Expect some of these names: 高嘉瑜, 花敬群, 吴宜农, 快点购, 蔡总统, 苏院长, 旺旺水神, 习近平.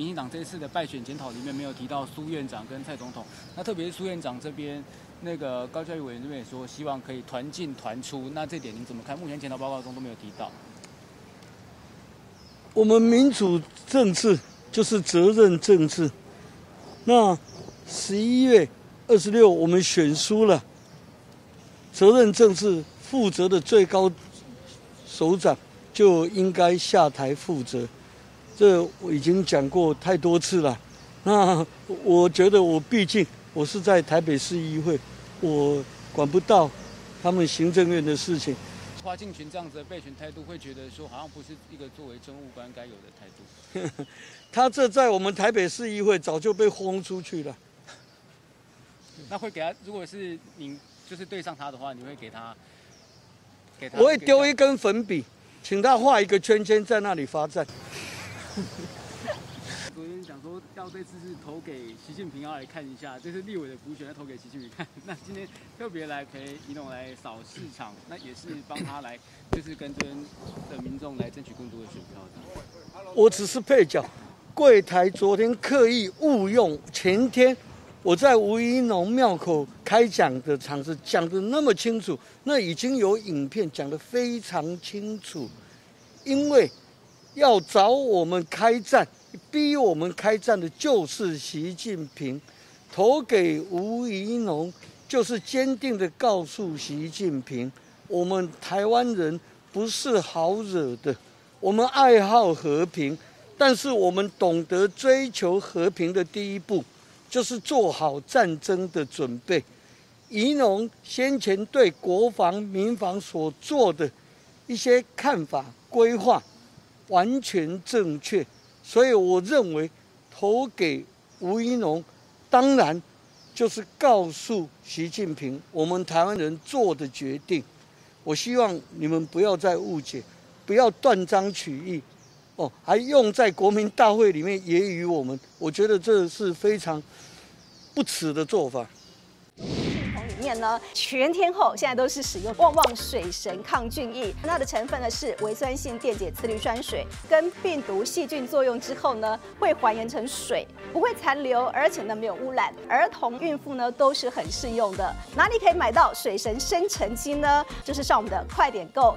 民进党这次的败选检讨里面没有提到苏院长跟蔡总统，那特别是苏院长这边，那个高嘉瑜委员这边也说希望可以团进团出，那这点您怎么看？目前检讨报告中都没有提到。我们民主政治就是责任政治。那11月26我们选输了，责任政治负责的最高首长就应该下台负责。 这我已经讲过太多次了。那我觉得，毕竟我是在台北市议会，我管不到他们行政院的事情。花敬群这样子的备选态度，会觉得说好像不是一个作为政务官该有的态度。他这在我们台北市议会早就被轰出去了。那会给他，如果是你就是对上他的话，你会给他？我会丢一根粉笔，请他画一个圈圈在那里罚站。 昨天讲说要这次是投给习近平，要来看一下，这是立委的补选要投给习近平看。那今天特别来陪宜农来扫市场，那也是帮他来，就是跟这边的民众来争取更多的选票的。我只是配角，柜台昨天刻意误用前天我在吴宜农庙口开讲的场子讲得那么清楚，那已经有影片讲得非常清楚，因为。 要找我们开战，逼我们开战的就是习近平。投给吴怡农，就是坚定的告诉习近平，我们台湾人不是好惹的。我们爱好和平，但是我们懂得追求和平的第一步，就是做好战争的准备。怡农先前对国防、民防所做的一些看法、规划。 完全正确，所以我认为投给吴怡农，当然就是告诉习近平我们台湾人做的决定。我希望你们不要再误解，不要断章取义，哦，还用在国民大会里面揶揄我们，我觉得这是非常不耻的做法。 面呢，全天候现在都是使用旺旺水神抗菌液，它的成分呢是微酸性电解次氯酸水，跟病毒细菌作用之后呢，会还原成水，不会残留，而且呢没有污染，儿童、孕妇呢都是很适用的。哪里可以买到水神生成机呢？就是上我们的快点购。